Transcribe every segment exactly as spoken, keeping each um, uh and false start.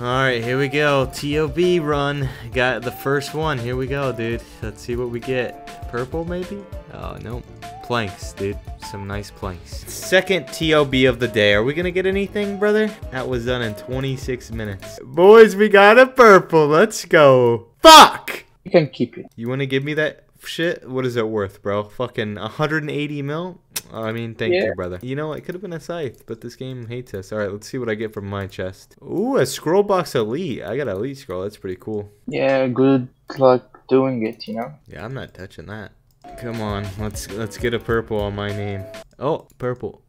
Alright, here we go. T O B run. Got the first one. Here we go, dude. Let's see what we get. Purple, maybe? Oh, no. Planks, dude. Some nice planks. Second T O B of the day. Are we gonna get anything, brother? That was done in twenty-six minutes. Boys, we got a purple. Let's go. Fuck! You can keep it. You wanna give me that shit? What is it worth, bro? Fucking one hundred eighty mil? I mean, thank yeah. you, brother. You know, it could have been a scythe, but this game hates us. All right, let's see what I get from my chest. Ooh, a scroll box elite. I got an elite scroll. That's pretty cool. Yeah, good luck doing it, you know? Yeah, I'm not touching that. Come on, let's let's get a purple on my name. Oh, purple.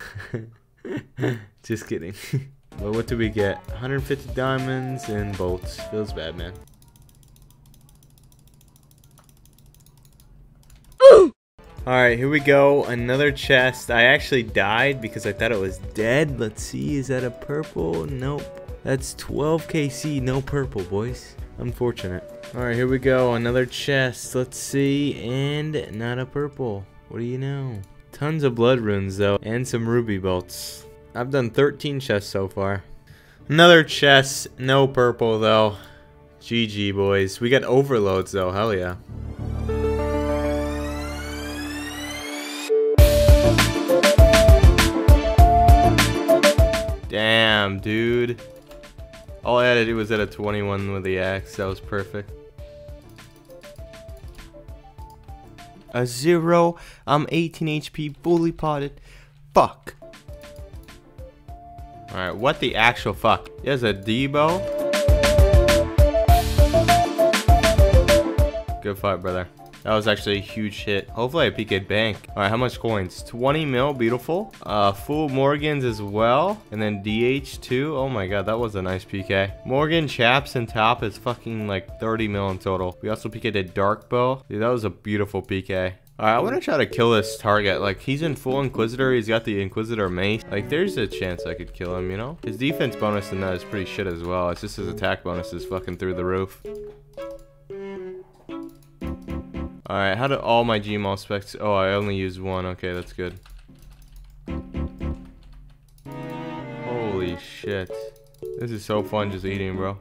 Just kidding. Well, what do we get? one hundred fifty diamonds and bolts. Feels bad, man. Alright, here we go. Another chest. I actually died because I thought it was dead. Let's see. Is that a purple? Nope. That's twelve K C. No purple, boys. Unfortunate. Alright, here we go. Another chest. Let's see. And not a purple. What do you know? Tons of blood runes, though. And some ruby bolts. I've done thirteen chests so far. Another chest. No purple, though. G G, boys. We got overloads, though. Hell yeah. Damn, dude. All I had to do was at a twenty-one with the axe. That was perfect. A zero. I'm eighteen H P, fully potted. Fuck. Alright, what the actual fuck? There's a D-bow. Good fight, brother. That was actually a huge hit. Hopefully I P K'd bank. All right, how much coins? twenty mil, beautiful. Uh, full Morgans as well. And then D H two. Oh my god, that was a nice P K. Morgan, Chaps, and Top is fucking like thirty mil in total. We also P K'd a Dark Bow. Dude, that was a beautiful P K. All right, I want to try to kill this target. Like, he's in full Inquisitor. He's got the Inquisitor Mace. Like, there's a chance I could kill him, you know? His defense bonus in that is pretty shit as well. It's just his attack bonus is fucking through the roof. Alright, how do all my GMaul specs... Oh, I only used one. Okay, that's good. Holy shit. This is so fun just eating, bro.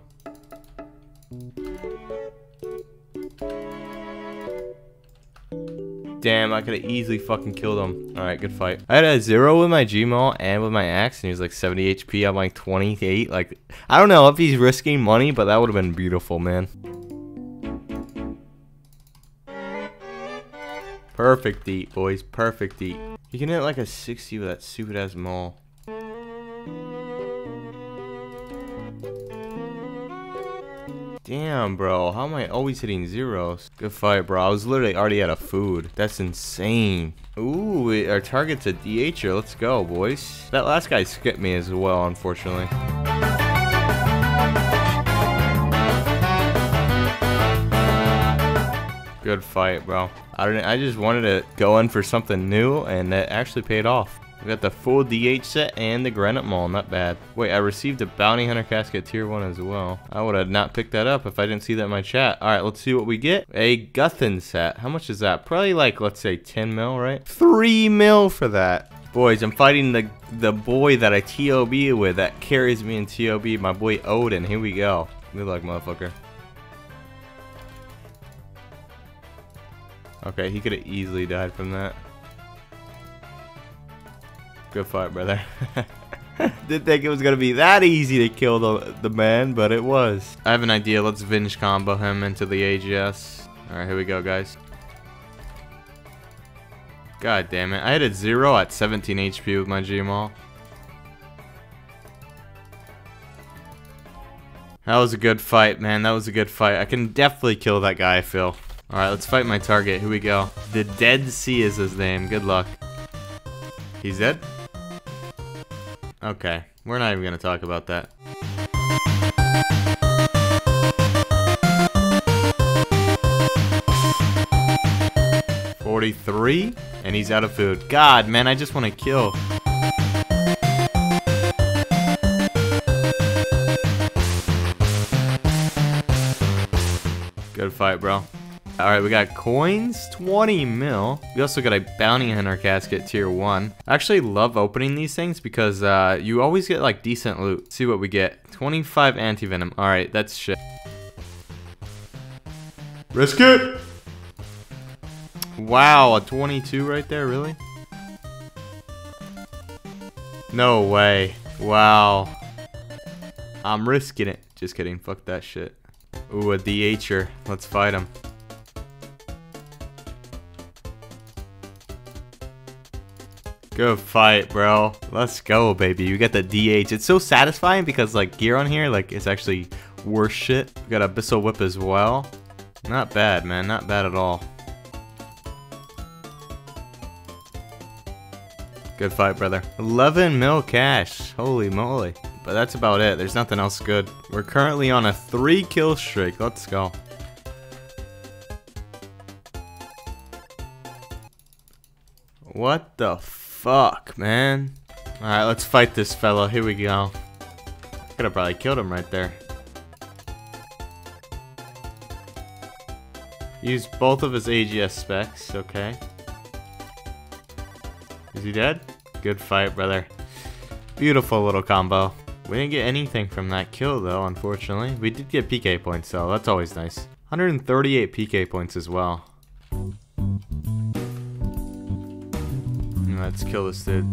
Damn, I could have easily fucking killed him. Alright, good fight. I had a zero with my GMaul and with my axe, and he was like seventy H P. I'm like twenty-eight. Like, I don't know if he's risking money, but that would have been beautiful, man. Perfect eat, boys. Perfect eat. You can hit like a sixty with that stupid ass maul. Damn, bro. How am I always hitting zeros? Good fight, bro. I was literally already out of food. That's insane. Ooh, it, our target's a D H-er. Let's go, boys. That last guy skipped me as well, unfortunately. Good fight, bro. I don't. I just wanted to go in for something new, and that actually paid off. We got the full D H set and the granite maul. Not bad. Wait, I received a Bounty Hunter Casket tier one as well. I would have not picked that up if I didn't see that in my chat. All right, let's see what we get. A Guthin set. How much is that? Probably like, let's say ten mil, right? Three mil for that. Boys, I'm fighting the the boy that I T O B with that carries me in T O B. My boy Odin. Here we go. Good luck, motherfucker. Okay, he could have easily died from that. Good fight, brother. Didn't think it was going to be that easy to kill the, the man, but it was. I have an idea. Let's Vinge combo him into the A G S. Alright, here we go, guys. God damn it. I hit a zero at seventeen H P with my GMaul. That was a good fight, man. That was a good fight. I can definitely kill that guy, I feel. Alright, let's fight my target. Here we go. The Dead Sea is his name. Good luck. He's dead? Okay. We're not even going to talk about that. forty-three? And he's out of food. God, man, I just want to kill. Good fight, bro. Alright, we got coins, twenty mil. We also got a Bounty Hunter Casket, tier one. I actually love opening these things because uh, you always get like decent loot. Let's see what we get. twenty-five anti-venom. Alright, that's shit. Risk it! Wow, a twenty-two right there, really? No way. Wow. I'm risking it. Just kidding, fuck that shit. Ooh, a D H-er. Let's fight him. Good fight, bro. Let's go, baby. You got the D H. It's so satisfying because, like, gear on here, like, it's actually worse shit. We got Abyssal Whip as well. Not bad, man. Not bad at all. Good fight, brother. eleven mil cash. Holy moly. But that's about it. There's nothing else good. We're currently on a three kill streak. Let's go. What the fuck, man? Alright, let's fight this fella. Here we go. Could have probably killed him right there. Use both of his A G S specs. Okay. Is he dead? Good fight, brother. Beautiful little combo. We didn't get anything from that kill, though, unfortunately. We did get P K points, though. That's always nice. one hundred thirty-eight P K points as well. Let's kill this dude.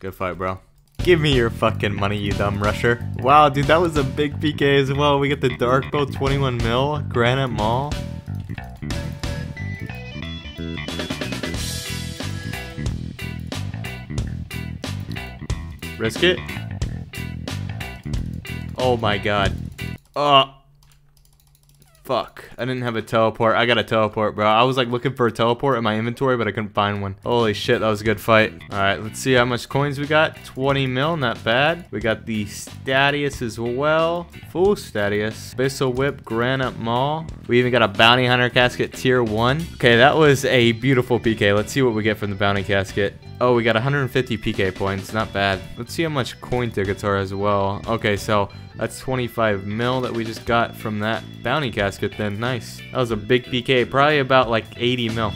Good fight, bro. Give me your fucking money, you dumb rusher. Wow, dude, that was a big P K as well. We get the dark bow, twenty-one mil, granite maul. Risk it. Oh my god. Oh. Fuck. I didn't have a teleport. I got a teleport, bro. I was like looking for a teleport in my inventory, but I couldn't find one. Holy shit, that was a good fight. Alright, let's see how much coins we got. twenty mil, not bad. We got the Stadius as well. Full Stadius. Abyssal Whip, Granite Maul. We even got a Bounty Hunter Casket, tier one. Okay, that was a beautiful P K. Let's see what we get from the Bounty Casket. Oh, we got one hundred fifty P K points. Not bad. Let's see how much coin tickets are as well. Okay, so that's twenty-five mil that we just got from that bounty casket then. Nice. That was a big P K. Probably about like eighty mil.